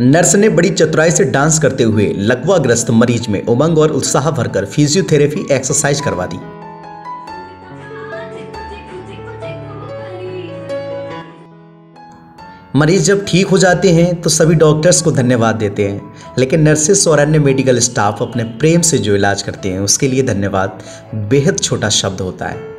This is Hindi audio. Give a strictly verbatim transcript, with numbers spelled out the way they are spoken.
नर्स ने बड़ी चतुराई से डांस करते हुए लकवाग्रस्त मरीज में उमंग और उत्साह भरकर फिजियोथेरेपी एक्सरसाइज करवा दी। मरीज जब ठीक हो जाते हैं तो सभी डॉक्टर्स को धन्यवाद देते हैं, लेकिन नर्सेस और अन्य मेडिकल स्टाफ अपने प्रेम से जो इलाज करते हैं उसके लिए धन्यवाद बेहद छोटा शब्द होता है।